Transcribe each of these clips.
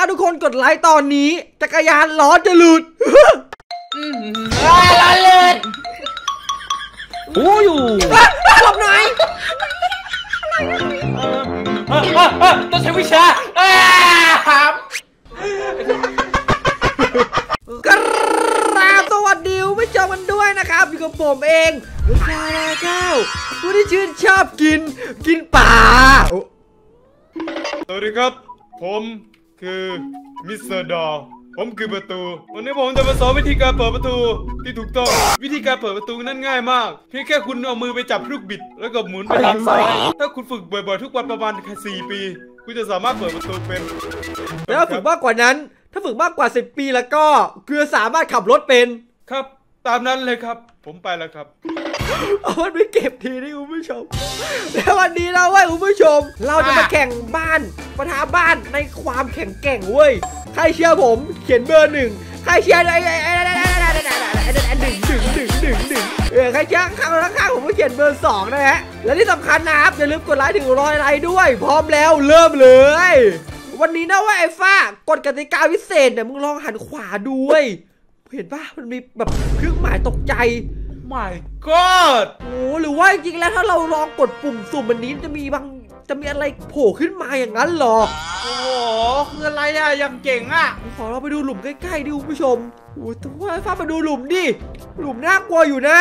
าทุกคนกดไลค์ตอนนี้จักรยานล้อจะหลุดล้อหลุดโอ้ยหลบหน่อยต้องใช้วิชาครับสวัสดีไม่เจอกันด้วยนะครับอยู่กับผมเองซาราเก้าผู้ที่ชื่นชอบกินป่าสวัสดีครับผมคือมิสเตอร์ดอผมคือประตูวันนี้ผมจะมาสอนวิธีการเปิดประตูที่ถูกต้องวิธีการเปิดประตูนั้นง่ายมากเพียงแค่คุณเอามือไปจับลูกบิดแล้วก็หมุนไปทางซ้ายถ้าคุณฝึกบ่อยๆทุกวันประมาณ4 ปีคุณจะสามารถเปิดประตูเป็นแล้วฝึกมากกว่านั้นถ้าฝึกมากกว่า10 ปีแล้วก็คือสามารถขับรถเป็นครับตามนั้นเลยครับผมไปแล้วครับเอามันไปเก็บทีนี่คุณผู้ชมแล้ววันนี้เราว่าคุณผู้ชมเราจะมาแข่งบ้านประท้าบ้านในความแข็งแกร่งเว้ยใครเชียร์ผมเขียนเบอร์1ใครเชียร์1ใครเชียร์ข้างผมก็เขียนเบอร์2นะฮะและที่สำคัญนะครับอย่าลืมกดไลค์ถึง100 ไลค์ด้วยพร้อมแล้วเริ่มเลยวันนี้นะว่าไอ้ฟ้ากฎกติกาพิเศษเนี่ยมึงลองหันขวาดูเว้ยเห็นป่ะมันมีแบบเครื่องหมายตกใจMy God โอ้หรือว่าจริงแล้วถ้าเราลองกดปุ่มสุ่มอันนี้จะมีอะไรโผล่ขึ้นมาอย่างนั้นหรอโอ้โหคืออะไรอะยังเก่งอะขอเราไปดูหลุมใกล้ๆดิคุณผู้ชมโอ้แต่ว่าฟ้าไปดูหลุมดิหลุมน่ากลัวอยู่นะ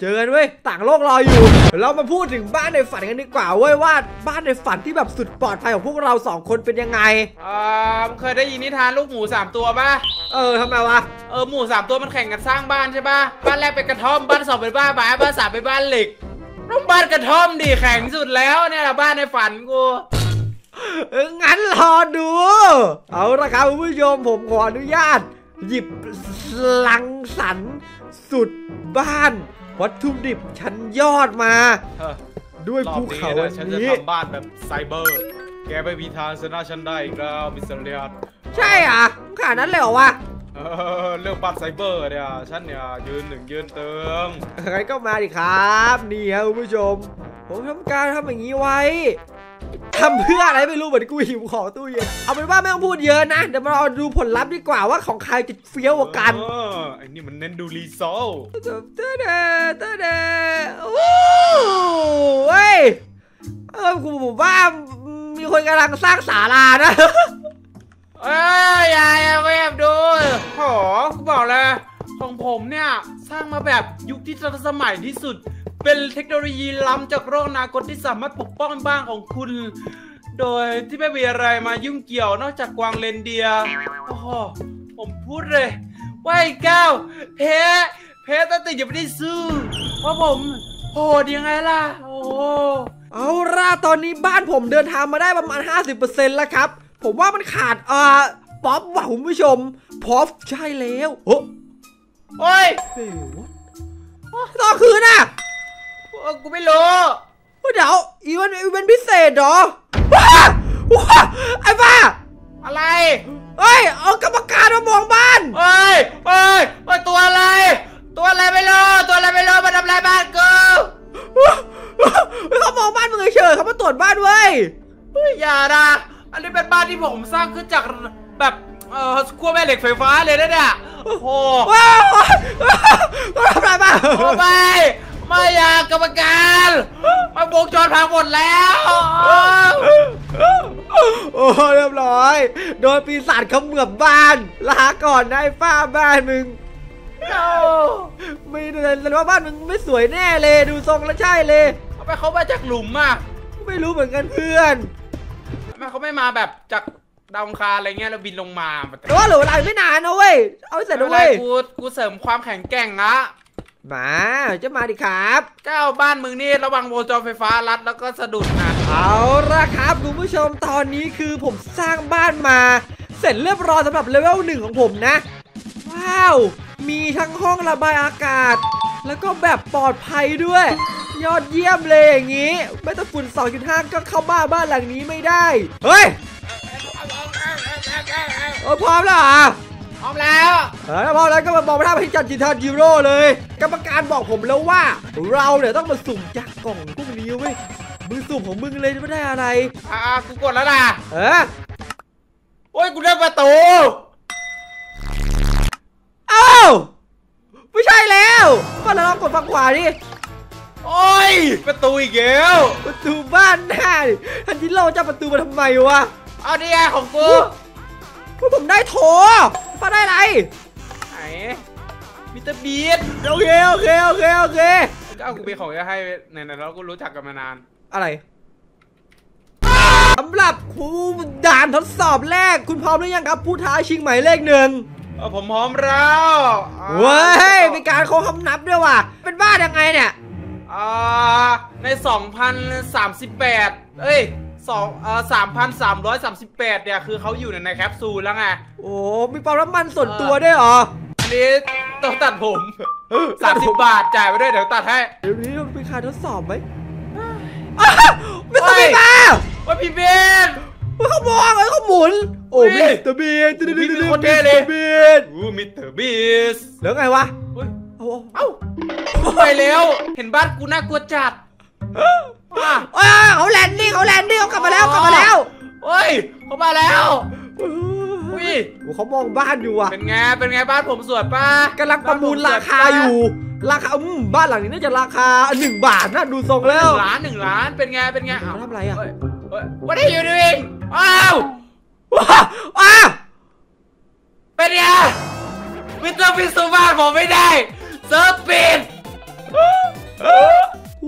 เจอกันเว้ยต่างโลกรออยู่เรามาพูดถึงบ้านในฝันกันดีกว่าเว้ยว่าบ้านในฝันที่แบบสุดปลอดภัยของพวกเรา2 คนเป็นยังไงเคยได้ยินนิทานลูกหมู3 ตัวป่ะทำไมวะหมู3 ตัวมันแข่งกันสร้างบ้านใช่ป่ะบ้านแรกเป็นกระท่อมบ้าน2เป็นบ้านไม้บ้าน3เป็นบ้านเหล็กต้องบ้านกระท่อมดิแข่งสุดแล้วเนี่ยบ้านในฝันกูงั้นรอดูเอาละครับคุณผู้ชมผมขออนุญาตหยิบลังสรรสุดบ้านวัตถุดิบชั้นยอดมาด้วยภูเขาอันนี้ฉันจะทำบ้านแบบไซเบอร์แกไปมีทางชนะฉันได้อีกแล้วมิสเตอร์เลียดใช่อ่ะขนาดนั้นเลยเหรอวะเรื่องบ้านไซเบอร์เนี่ยฉันเนี่ยยืนเติมใครก็มาดิครับนี่ครับคุณผู้ชมผมทำการทำอย่างนี้ไว้ทำเพื่ออะไรไม่รู้เหมือนกูหิวของตู้เย็นเอาเป็นว่าไม่ต้องพูดเยอะนะเดี๋ยวมาเราดูผลลัพธ์ดีกว่าว่าของใครจะเฟี้ยวกว่ากันไอ้นี่มันเน้นดูรีซอลเต้เด้โอ้เฮ้ยกูบอกว่ามีคนกำลังสร้างศาลานะยายแอบดูโหกูบอกเลยของผมเนี่ยสร้างมาแบบยุคที่ทันสมัยที่สุดเป็นเทคโนโลยีล้ำจากโลกอนาคตที่สามารถปกป้องบ้านของคุณโดยที่ไม่มีอะไรมายุ่งเกี่ยวนอกจากกวางเรนเดียร์โอ้โหผมพูดเลยว่าไอ้ก้าวเพตั้งแต่ยังไม่ได้ซื้อว่าผมโหดยังไงล่ะโอ้เอาล่ะตอนนี้บ้านผมเดินทางมาได้ประมาณ 50% แล้วครับผมว่ามันขาดป๊อปว่ะคุณผู้ชมป๊อปใช่แล้วโอ้ยต่อคืนน่ะกูไม่รู้เดี๋ยวอีเวนต์พิเศษเหรอว้าไอ้บ้าอะไรเฮ้ยเอากรรมการมามองบ้านเฮ้ยตัวอะไรไม่รู้มาทำลายบ้านกูเขามองบ้านมึงเฉยเขามาตรวจบ้านเว้ยอย่านะอันนี้เป็นบ้านที่ผมสร้างขึ้นจากแบบขั้วแม่เหล็กไฟฟ้าเลยนะเนี่ยโอ้โหทำลายบ้านไม่อยากกรรมการมันวงจรพังหมดแล้วโอ้เรียบร้อยโดนปีศาจขมือบบ้านลาก่อนได้ฝ้าบ้านมึงไม่ดูเลยว่าบ้านมึงไม่สวยแน่เลยดูทรงแล้วใช่เลยเขามาจากหลุมอ่ะไม่รู้เหมือนกันเพื่อนเขาไม่มาแบบจากดาวอังคารอะไรเงี้ยแล้วบินลงมาแต่ว่าเหลือเวลาไม่นานนะเว้ยเอาเสร็จแล้วเว้ยกูเสริมความแข็งแกร่งละมาดิครับเจ้าบ้านมึงนี่ระวังวงจรไฟฟ้ารัดแล้วก็สะดุดนะเอาละครับคุณผู้ชมตอนนี้คือผมสร้างบ้านมาเสร็จเรียบร้อยสำหรับเลเวล1ของผมนะว้าวมีทั้งห้องระบายอากาศแล้วก็แบบปลอดภัยด้วยยอดเยี่ยมเลยอย่างนี้ไม่ต้องฝุ่น 2.5 ก็เข้าบ้านหลังนี้ไม่ได้เฮ้ยพร้อมแล้วอ่ะ พร้อมแล้วพร้อมแล้วก็มาบอกว่าให้จัดจิตาจิโร่เลยกรรมการบอกผมแล้วว่าเราเนี่ยต้องมาสุ่มจากกล่องพวกนี้เว้ยมือสุ่มของมึงเลยไม่ได้อะไรกูกดแล้วนะโอ้ยกูได้ประตูอ้าวไม่ใช่แล้วบ้านเรากดฝั่งขวาดิโอ้ยประตูอีกแล้วประตูบ้านน่ะทันทีเราจะประตูมาทำไมวะเอาดิของกูพวกผมได้โถป้าได้อะไรไหนมิสเตอร์บีสโอเคก็เอากูไปของจะให้ไหนๆเราก็รู้จักกันมานานอะไรสำหรับครูด่านทดสอบแรกคุณพร้อมหรือยังครับผู้ท้าชิงหมายเลข1ผมพร้อมแล้วเว้ยมีการโค้งคำนับด้วยว่ะเป็นบ้ายังไงเนี่ยใน2038เอ้ย3,338เนี่ยคือเขาอยู่ในแคปซูลแล้วไงโอ้มีปั๊มน้ำมันส่วนตัวด้วยเหรออันนี้ต้องตัดผม30 บาทจ่ายไปด้วยเดี๋ยวตัดให้เดี๋ยวนี้มีการทดสอบไหมไม่ต้องไปมาว่าพี่เบนว่าเขามองไอ้เขาหมุนโอ้มิสเตอร์บีสโคตรเท่เลยมิสเตอร์บีสแล้วไงวะเอ้าไปแล้วเห็นบ้านกูน่ากลัวจัดเขาแลนดิ้งเขากลับมาแล้วเฮ้ยเขามาแล้วอุ้ยเขามองบ้านอยู่อะเป็นไงบ้านผมสวยป่ะกำลังประมูลราคาอยู่บ้านหลังนี้น่าจะราคา1 บาทนะดูทรงแล้ว1 ล้านเป็นไงเขาทำอะไรอะWhat are you doing อ้าวเป็นไงมิสเตอร์บีสต์บ้านผมไม่ได้เซิร์ฟปิดโอ้โห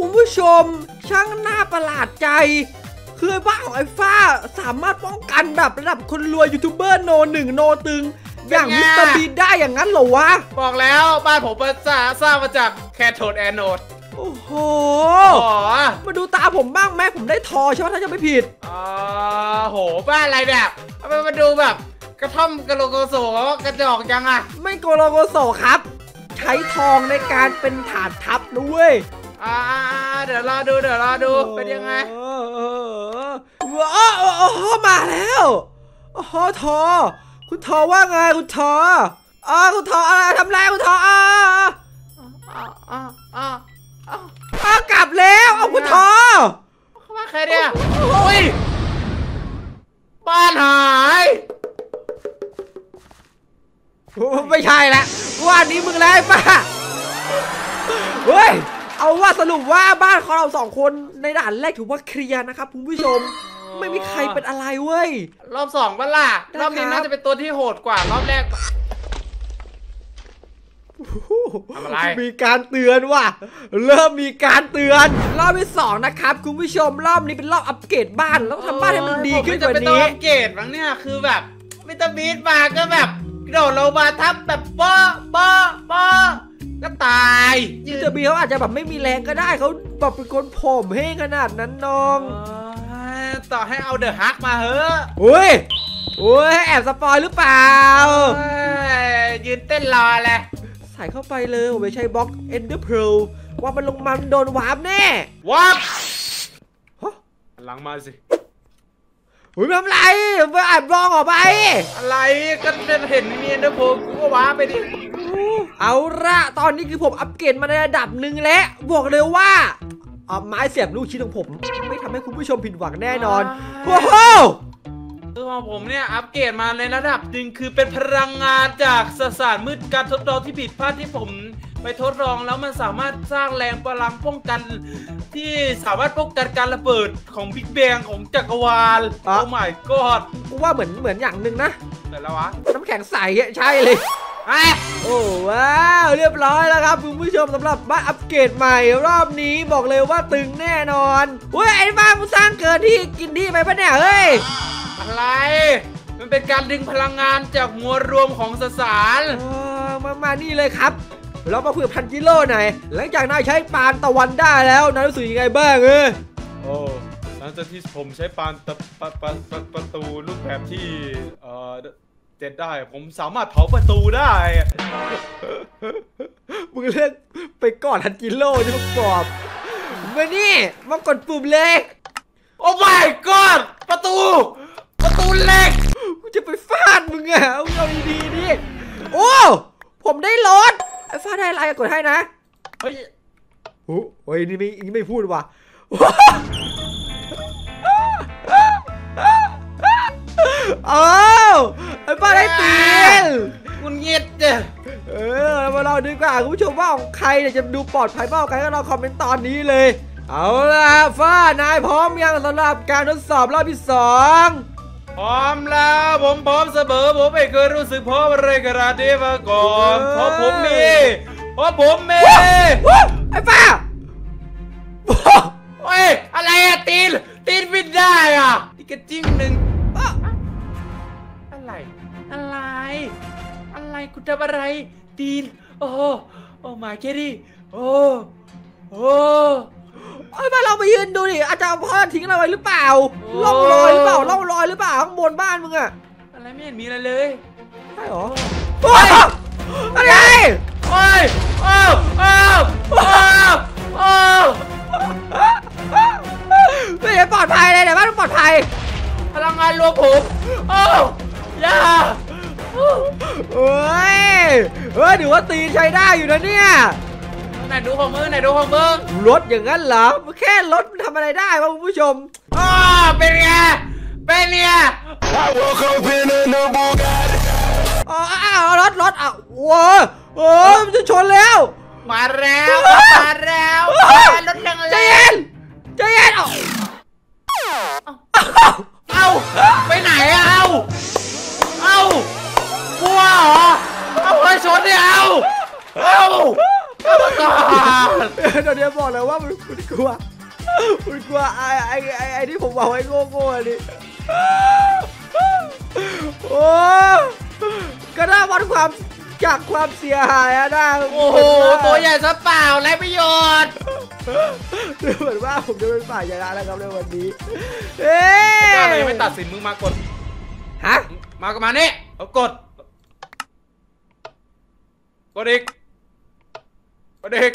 คุณผู้ชมช่างน่าประหลาดใจคือบ้านของไอ้ฟ้าสามารถป้องกันแบบระดับคนรวยยูทูบเบอร์No.1No.ตึงอย่างมิสเตอร์บีได้อย่างนั้นเหรอวะบอกแล้วบ้านผมเป็นสร้างมาจากแคโทดแอนโอดโอ้โหมาดูตาผมบ้างแม่ผมได้ทอใช่ไหมถ้าจะไม่ผิดโหบ้านอะไรแบบมาดูแบบกระท่อมกะโลโกโสกระจอกจังอะไม่กะโลโกโสครับใช้ทองในการเป็นฐานทัพด้วยเดี๋ยวรอดูเป็นยังไงมาแล้วทอคุณทอว่าไงคุณทอคุณทออะไรทำไรคุณทอกลับแล้วเอาคุณทอว่าใครเนี่ยโอ้ยบ้านหายไม่ใช่ละว่านี้มึงไรป่ะเฮ้ยเอาว่าสรุปว่าบ้านของเรา2 คนในด่านแรกถือว่าเคลียร์นะครับคุณผู้ชมไม่มีใครเป็นอะไรเว้ยรอบ2ป่ะล่ะรอบนี้น่าจะเป็นตัวที่โหดกว่ารอบแรกมีการเตือนว่ะเริ่มมีการเตือนรอบที่2นะครับคุณผู้ชมรอบนี้เป็นรอบอัปเกรดบ้านแล้วทำบ้านให้มันดีขึ้นกว่านี้อัปเกรดบ้างเนี่ยคือแบบมิสเตอร์บีสต์มาก็แบบกระโดดลงมาทับแบบป้อก็ตายมิสเตอร์บีสต์เขาอาจจะแบบไม่มีแรงก็ได้เขาแบบเป็นคนผอมเฮ้งขนาดนั้นน้องต่อให้เอาเดอะฮักมาเหอะโอ้ยแอบสปอยหรือเปล่ายืนเต้นรอแหละใส่เข้าไปเลยผมไม่ใช่บล็อกเอ็นเดอร์เพลว่ามันลงมันโดนวาร์ปแน่วาร์ปหลังมาสิอุ้ยทำไรไปอัดรองออกไปอะไรก็เห็นมีเอ็นเดอร์เพลกูก็วาร์ปไปดิเอาละตอนนี้คือผมอัปเกรดมาในระดับหนึ่งแล้วบอกเลยว่าไม้เสียบลูกชิ้นของผมไม่ทำให้คุณผู้ชมผิดหวังแน่นอนโอ้โหคือของผมเนี่ยอัปเกรดมาในระดับหนึ่งคือเป็นพลังงานจากสสารมืดการทดลองที่ผิดพลาดที่ผมไปทดลองแล้วมันสามารถสร้างแรงพลังป้องกันที่สามารถป้องกันการระเบิดของบิ๊กแบงของจักรวาลโอ้ไม่ก็กูว่าเหมือนอย่างหนึ่งนะแต่ละวะน้ำแข็งใสใช่เลยโอ้ว้าวเรียบร้อยแล้วครับคุณผู้ชมสำหรับบ้านอัปเกรดใหม่รอบนี้บอกเลยว่าตึงแน่นอนเฮ้ยไอ้บ้านมึงสร้างเกินที่กินที่ไปปะเนี่ยเฮ้ยอะไรมันเป็นการดึงพลังงานจากมวลรวมของสสารมานี่เลยครับเรามาคุยกับทันจิโร่หน่อยหลังจากนายใช้ปานตะวันได้แล้วนายรู้สึกยังไงบ้างโอ้หลังจากที่ผมใช้ปานประตูรูปแบบที่ได้ผมสามารถเผาประตูได้มึงเลือกไปกอดทันจิโร่ที่ประกอบมานี่มากดปุ่มเลยโอ้ my god ประตู คุณเหล็กกูจะไปฟาดมึงอ่ะเอาดีๆดิโอ้ผมได้รถไอ้ฟาดได้อะไรกดให้นะเฮ้ยโอ้ยนี่ไม่พูดว่ะโอ้ไอ้ฟาดได้ตีนคุณเงียบเจ้มาเราดีกว่าคุณผู้ชมว่าของใครเนี่ยจะดูปลอดภัยมากใครก็ลองคอมเมนต์ตอนนี้เลยเอาล่ะฟ้านายพร้อมยังสำหรับการทดสอบรอบที่สองพร้อมแล้วผมพร้อมเสมอผมไม่เคยรู้สึกพร้อมอะไรขนาดนี้มาก่อนเพราะผมมีไอ้ฟ้าโอ้ยอะไรอะตีนวิ่งได้อะตีกระจิ้งหนึ่งอะไรคุณทำอะไรตีนโอ้มาแค่ดิโอ้เฮ้ยมาเราไปยืนดูดิอาจจะเอาพ่อทิ้งเราไว้หรือเปล่าล่องลอยหรือเปล่าล่องลอยหรือเปล่าข้างบนบ้านมึงอะอะไรไม่เห็นมีอะไรเลยใช่หรออะไรโอ้ยโอ้ไม่ได้ปลอดภัยเลยแต่ว่าต้องปลอดภัยพลังงานรวมผมโอ้ยาเฮ้ยถือว่าตีใช้ได้อยู่นะเนี่ยไหนดูของมึงรถอย่างนั้นเหรอแค่รถมันทำอะไรได้วะคุณผู้ชมเป็นไงเอารถเอาโอ้ยมันจะชนแล้วมาแล้วรถยังเลยใจเย็นเอาไปไหนเอากลัวเหรอเอาไปชนเนี่ยเอาตอนนี้บอกเลยว่ามันกลัวไอ้ที่ผมบอกไอ้โง่นี่โอ้ก็ได้วัดความจากความเสียหายนะโอ้โหตัวใหญ่ซะเปล่าไร้ประโยชน์เหมือนว่าผมจะเป็นฝ่ายชนะแล้วครับในวันนี้เอ๊ะอะไรไม่ตัดสินมึงมากดฮะมานี่เอากดอีกเด็ก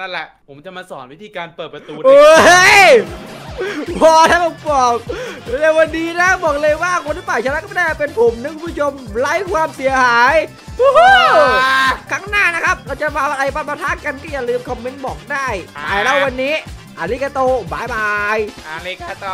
นั่นแหละผมจะมาสอนวิธีการเปิดประตูเด็กพอแล้วผมบอกในวันนี้นะบอกเลยว่าคนที่ฝ่ายชนะก็ไม่ได้เป็นผมนะคุณผู้ชมไร้ความเสียหายครั้งหน้านะครับเราจะมาอะไรปะทะกันก็อย่าลืมคอมเมนต์บอกได้ไปแล้ววันนี้อาริกาโตบายบายอาริกาโต